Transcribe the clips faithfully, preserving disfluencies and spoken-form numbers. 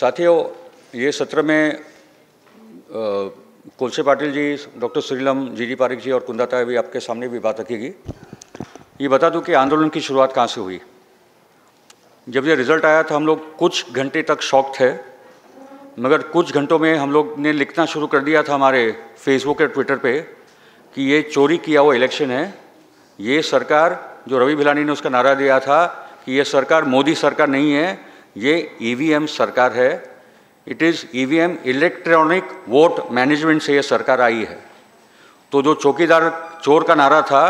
साथियों, ये सत्र में कोलसे पाटिल जी, डॉक्टर श्रीलम, जीडी पारिक जी और कुंदाता भी आपके सामने भी बात रखेगी। ये बता दूं कि आंदोलन की शुरुआत कहाँ से हुई। जब ये रिज़ल्ट आया था हम लोग कुछ घंटे तक शॉक थे, मगर कुछ घंटों में हम लोग ने लिखना शुरू कर दिया था हमारे फेसबुक और ट्विटर पे कि ये चोरी किया हुआ इलेक्शन है, ये सरकार जो रवि भिलानी ने उसका नारा दिया था कि ये सरकार मोदी सरकार नहीं है, ये ई वी एम सरकार है, it is E V M electronic vote management से ये सरकार आई है। तो जो चौकीदार चोर का नारा था,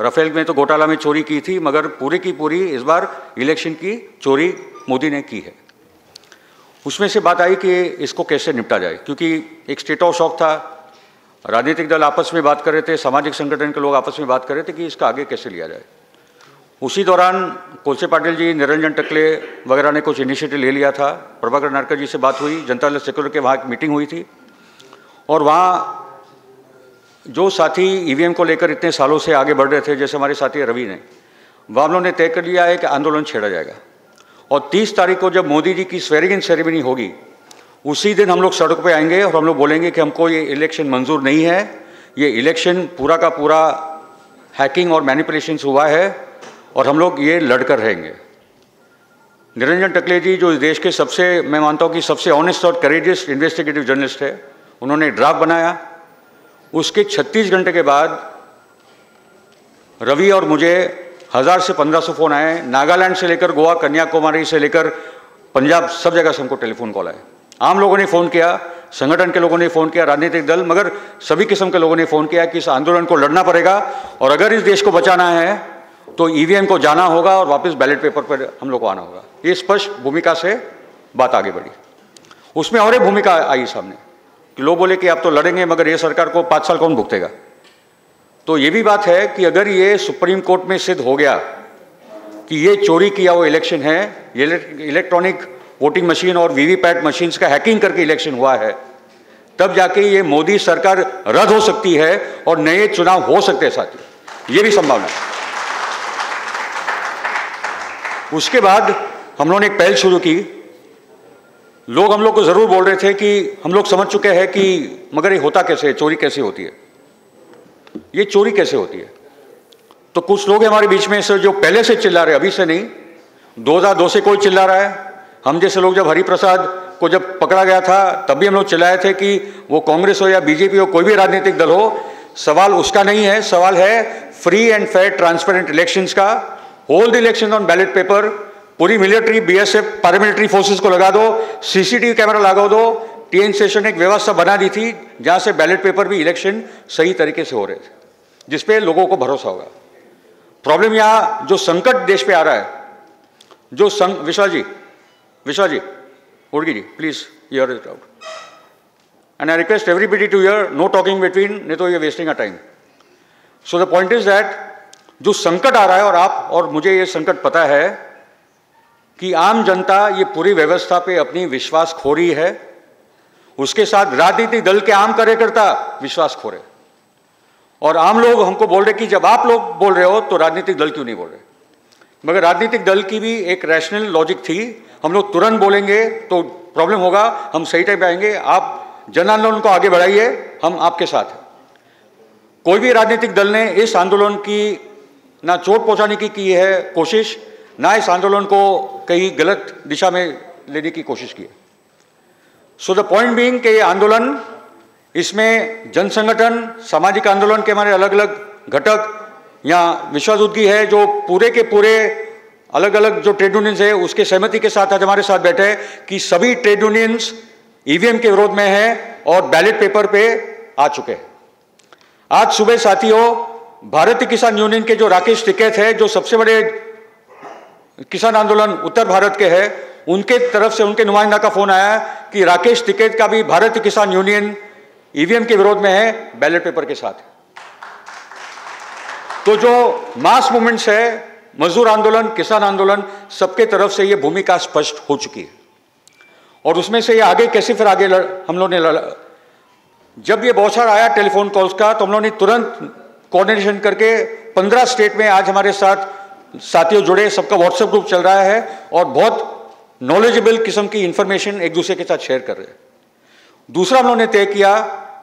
राफेल में तो घोटाला में चोरी की थी, मगर पूरी की पूरी इस बार इलेक्शन की चोरी मोदी ने की है। उसमें से बात आई कि इसको कैसे निपटा जाए, क्योंकि एक स्टेट ऑफ शॉक था, राजनीतिक दल आपस में बात कर रहे थे, सामाजिक संगठन के लोग आपस में बात कर रहे थे कि इसका आगे कैसे लिया जाए। उसी दौरान कोलसे पाटिल जी, निरंजन टकले वगैरह ने कुछ इनिशिएटिव ले लिया था। प्रभाकर नारकर जी से बात हुई, जनता दल सेक्युलर के वहाँ एक मीटिंग हुई थी और वहाँ जो साथी ई वी एम को लेकर इतने सालों से आगे बढ़ रहे थे, जैसे हमारे साथी रवि ने, वह हम लोगों ने तय कर लिया है कि आंदोलन छेड़ा जाएगा और तीस तारीख को जब मोदी जी की स्वेरिंग इन सेरेमनी होगी उसी दिन हम लोग सड़क पे आएंगे और हम लोग बोलेंगे कि हमको ये इलेक्शन मंजूर नहीं है, ये इलेक्शन पूरा का पूरा हैकिंग और मैनिपुलेशन हुआ है और हम लोग ये लड़कर रहेंगे। निरंजन टकले जी, जो इस देश के सबसे, मैं मानता हूँ कि सबसे ऑनेस्ट और करेजियस इन्वेस्टिगेटिव जर्नलिस्ट है, उन्होंने ड्राफ्ट बनाया। उसके छत्तीस घंटे के बाद रवि और मुझे हज़ार से पंद्रह सौ फ़ोन आए, नागालैंड से लेकर गोवा, कन्याकुमारी से लेकर पंजाब, सब जगह से हमको टेलीफोन कॉल आए। आम लोगों ने फ़ोन किया, संगठन के लोगों ने फ़ोन किया, राजनीतिक दल, मगर सभी किस्म के लोगों ने फ़ोन किया कि इस आंदोलन को लड़ना पड़ेगा और अगर इस देश को बचाना है तो ई वी एम को जाना होगा और वापस बैलेट पेपर पर हम लोग को आना होगा। ये स्पष्ट भूमिका से बात आगे बढ़ी। उसमें और एक भूमिका आई सामने कि लोग बोले कि आप तो लड़ेंगे मगर ये सरकार को पाँच साल कौन भुगतेगा। तो ये भी बात है कि अगर ये सुप्रीम कोर्ट में सिद्ध हो गया कि ये चोरी किया हुआ इलेक्शन है, ये इलेक्ट्रॉनिक वोटिंग मशीन और वी वी पैट मशीन्स का हैकिंग करके इलेक्शन हुआ है, तब जाके ये मोदी सरकार रद्द हो सकती है और नए चुनाव हो सकते हैं साथियों, ये भी संभावना है। उसके बाद हम लोगों ने एक पहल शुरू की। लोग हम लोग को ज़रूर बोल रहे थे कि हम लोग समझ चुके हैं कि मगर ये होता कैसे है, चोरी कैसे होती है, ये चोरी कैसे होती है। तो कुछ लोग हमारे बीच में से जो पहले से चिल्ला रहे, अभी से नहीं, दो हज़ार दो से कोई चिल्ला रहा है। हम जैसे लोग जब हरि प्रसाद को जब पकड़ा गया था तब भी हम लोग चिल्लाए थे कि वो कांग्रेस हो या बी जे पी हो, कोई भी राजनीतिक दल हो, सवाल उसका नहीं है, सवाल है free and fair transparent elections का। Hold elections on ballot paper, पूरी military, B S F, paramilitary forces को लगा दो, C C T V camera लगा दो। टी एन सेशन ने एक व्यवस्था बना दी थी जहाँ से बैलेट पेपर भी इलेक्शन सही तरीके से हो रहे थे, जिसपे लोगों को भरोसा होगा। प्रॉब्लम यहाँ जो संकट देश पे आ रहा है, जो संग विश्वा जी Vishwa ji, Dudgi ji, please hear it out. And I request everybody to hear, no talking between, नहीं तो ये wasting our time. So the point is that जो संकट आ रहा है, और आप और मुझे ये संकट पता है कि आम जनता ये पूरी व्यवस्था पे अपनी विश्वास खो रही है, उसके साथ राजनीतिक दल के आम कार्यकर्ता विश्वास खो रहे और आम लोग हमको बोल रहे कि जब आप लोग बोल रहे हो तो राजनीतिक दल क्यों नहीं बोल रहे। मगर राजनीतिक दल की भी एक रैशनल लॉजिक थी, हम लोग तुरंत बोलेंगे तो प्रॉब्लम होगा, हम सही टाइम पे आएंगे, आप जन आंदोलन को आगे बढ़ाइए, हम आपके साथ हैं। कोई भी राजनीतिक दल ने इस आंदोलन की ना चोट पहुंचाने की की है कोशिश, ना इस आंदोलन को कहीं गलत दिशा में लेने की कोशिश की है। सो द पॉइंट बीइंग कि ये आंदोलन, इसमें जन संगठन, सामाजिक आंदोलन के हमारे अलग अलग घटक, यहाँ विश्वा दुग्गी है जो पूरे के पूरे अलग अलग जो ट्रेड यूनियंस है उसके सहमति के साथ आज हमारे साथ बैठे हैं कि सभी trade unions E V M के विरोध में हैं और बैलेट पेपर पे आ चुके हैं। आज सुबह साथियों, भारत किसान यूनियन के जो राकेश टिकैत है, जो सबसे बड़े किसान आंदोलन उत्तर भारत के हैं, उनके तरफ से उनके नुमाइंदा का फोन आया कि राकेश टिकैत का भी भारत किसान यूनियन ई वी एम के विरोध में है, बैलेट पेपर के साथ है। तो जो मास मूवमेंट्स है, मजदूर आंदोलन, किसान आंदोलन, सबके तरफ से ये भूमिका स्पष्ट हो चुकी है और उसमें से ये आगे कैसे फिर आगे लड़, हम लोगों ने लड़ा। जब ये बौछार आया टेलीफोन कॉल्स का तो हम लोगों ने तुरंत कोऑर्डिनेशन करके पंद्रह स्टेट में आज हमारे साथ साथियों जुड़े, सबका व्हाट्सएप ग्रुप चल रहा है और बहुत नॉलेजेबल किस्म की इन्फॉर्मेशन एक दूसरे के साथ शेयर कर रहे हैं। दूसरा हम लोगों ने तय किया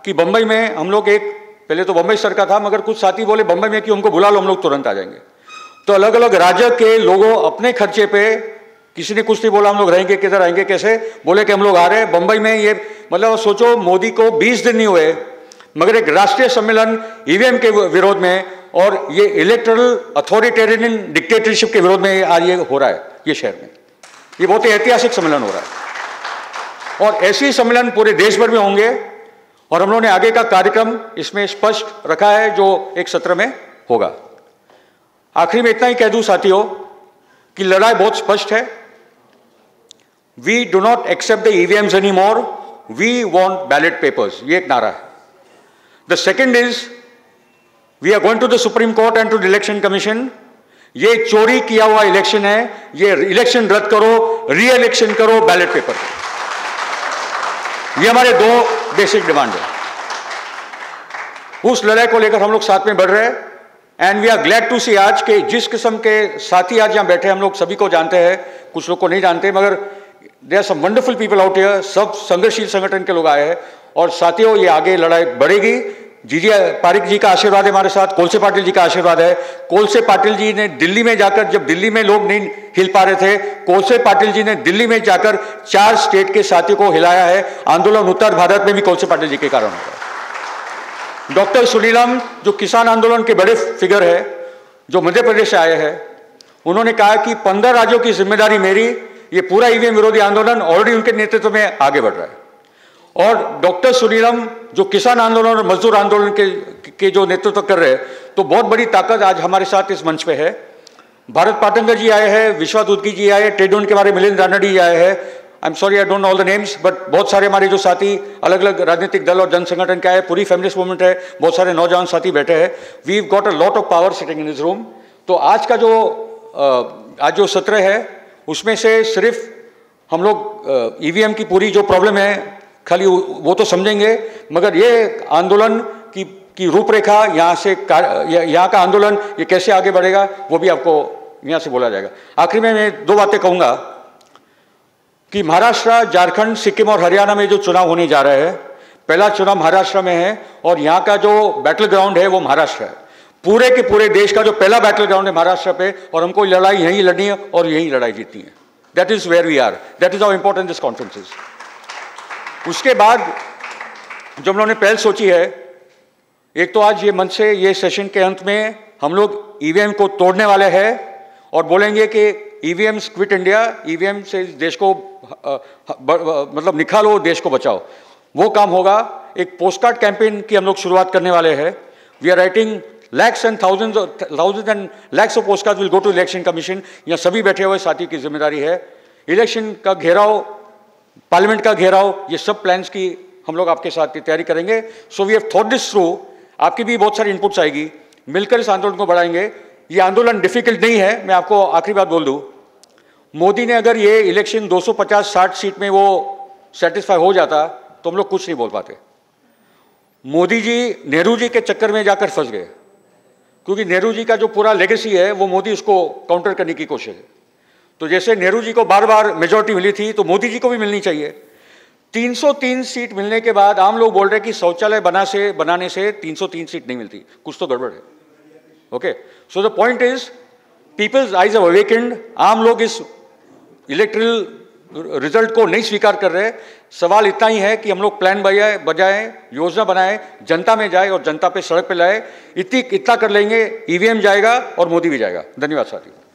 कि बम्बई में हम लोग एक, पहले तो बम्बई सर का था मगर कुछ साथी बोले बम्बई में कि हमको बुला लो हम लोग तुरंत आ जाएंगे, तो अलग अलग राज्य के लोगों अपने खर्चे पे, किसी ने कुछ नहीं बोला हम लोग रहेंगे किधर आएंगे कैसे, बोले कि हम लोग आ रहे हैं बम्बई में। ये मतलब सोचो मोदी को बीस दिन नहीं हुए मगर एक राष्ट्रीय सम्मेलन ई वी एम के विरोध में और ये इलेक्टोरल अथॉरिटेरियन डिक्टेटरशिप के विरोध में आज ये हो रहा है ये शहर में, ये बहुत ही ऐतिहासिक सम्मेलन हो रहा है और ऐसे ही सम्मेलन पूरे देश भर में होंगे। और हम लोगों ने आगे का कार्यक्रम इसमें स्पष्ट रखा है जो एक सत्र में होगा। आखिरी में इतना ही कह दूं साथियों कि लड़ाई बहुत स्पष्ट है। We do not accept the E V Ms any more, we want ballot papers, ये एक नारा है। The second is we are going to the supreme court and to the election commission, ये चोरी किया हुआ इलेक्शन है, ये इलेक्शन रद्द करो, री इलेक्शन करो बैलेट पेपर। ये हमारे दो बेसिक डिमांड है। उस लड़ाई को लेकर हम लोग साथ में बढ़ रहे हैं and we are glad to see आज के जिस किस्म के साथी आज यहां बैठे, हम लोग सभी को जानते हैं, कुछ लोग को नहीं जानते मगर there are some wonderful people out here, सब संघर्षशील संगठन के लोग आए हैं। और साथियों ये आगे लड़ाई बढ़ेगी। जी.डी. पारिक जी का आशीर्वाद है हमारे साथ, कोलसे पाटिल जी का आशीर्वाद है। कोलसे पाटिल जी ने दिल्ली में जाकर, जब दिल्ली में लोग नहीं हिल पा रहे थे, कोलसे पाटिल जी ने दिल्ली में जाकर चार स्टेट के साथियों को हिलाया है। आंदोलन उत्तर भारत में भी कोलसे पाटिल जी के कारण होता है। डॉक्टर श्रीलम जो किसान आंदोलन के बड़े फिगर है, जो मध्य प्रदेश से आए हैं, उन्होंने कहा कि पंद्रह राज्यों की जिम्मेदारी मेरी, ये पूरा ई वी एम विरोधी आंदोलन ऑलरेडी उनके नेतृत्व में आगे बढ़ रहा है। और डॉक्टर सुनीराम जो किसान आंदोलन और मजदूर आंदोलन के के जो नेतृत्व कर रहे हैं, तो बहुत बड़ी ताकत आज हमारे साथ इस मंच पे है। भारत पाटनकर जी आए हैं, विश्वा दुदगी जी आए हैं, ट्रेड यूनियन के बारे में मिलिंद रानडे जी आए हैं। I am sorry I don't know all the names, but बहुत सारे हमारे जो साथी अलग अलग राजनीतिक दल और जन संगठन के आए, पूरी फेमिनिस्ट मूवमेंट है, बहुत सारे नौजवान साथी बैठे हैं। We got a lot of power sitting in this room. तो आज का जो आज जो सत्र है उसमें से सिर्फ हम लोग ई वी एम की पूरी जो प्रॉब्लम है खाली वो तो समझेंगे, मगर ये आंदोलन की की रूपरेखा, यहाँ से यहाँ का आंदोलन ये कैसे आगे बढ़ेगा वो भी आपको यहाँ से बोला जाएगा। आखिर में मैं दो बातें कहूँगा कि महाराष्ट्र, झारखंड, सिक्किम और हरियाणा में जो चुनाव होने जा रहे हैं, पहला चुनाव महाराष्ट्र में है और यहाँ का जो बैटल ग्राउंड है वो महाराष्ट्र है। पूरे के पूरे देश का जो पहला बैटल ग्राउंड है महाराष्ट्र पे, और हमको लड़ाई यहीं लड़नी है और यहीं लड़ाई जीतनी है। That is where we are, that is how important this conference is. उसके बाद जो हम लोगों ने पहल सोची है, एक तो आज ये मंच से ये सेशन के अंत में हम लोग ई वी एम को तोड़ने वाले हैं और बोलेंगे कि E V M quit India, E V M से देश को मतलब निकालो, देश को बचाओ, वो काम होगा। एक पोस्ट कार्ड कैंपेन की हम लोग शुरुआत करने वाले हैं। We are writing lakhs and thousands thousands and lakhs of post card will go to election commission. यहाँ सभी बैठे हुए साथी की जिम्मेदारी है। इलेक्शन का घेराव, पार्लियामेंट का घेराव, ये सब प्लान्स की हम लोग आपके साथ की तैयारी करेंगे। So we have thought this through. आपकी भी बहुत सारी इनपुट्स आएगी, मिलकर इस आंदोलन को बढ़ाएंगे। ये आंदोलन डिफिकल्ट नहीं है। मैं आपको आखिरी बात बोल दूं, मोदी ने अगर ये इलेक्शन दो सौ पचास साठ सीट में वो सेटिस्फाई हो जाता तो हम लोग कुछ नहीं बोल पाते। मोदी जी नेहरू जी के चक्कर में जाकर फंस गए, क्योंकि नेहरू जी का जो पूरा लेगेसी है वो मोदी उसको काउंटर करने की कोशिश है। तो जैसे नेहरू जी को बार बार मेजॉरिटी मिली थी तो मोदी जी को भी मिलनी चाहिए। तीन सौ तीन सीट मिलने के बाद आम लोग बोल रहे कि शौचालय बना से बनाने से तीन सौ तीन सीट नहीं मिलती, कुछ तो गड़बड़ है। Okay, so the point is people's eyes have awakened. आम लोग इस इलेक्ट्रल रिजल्ट को नहीं स्वीकार कर रहे। सवाल इतना ही है कि हम लोग प्लान बजाय बजाय योजना बनाए, जनता में जाए और जनता पे सड़क पे लाए। इतनी इतना कर लेंगे ई वी एम जाएगा और मोदी भी जाएगा। धन्यवाद साथियों।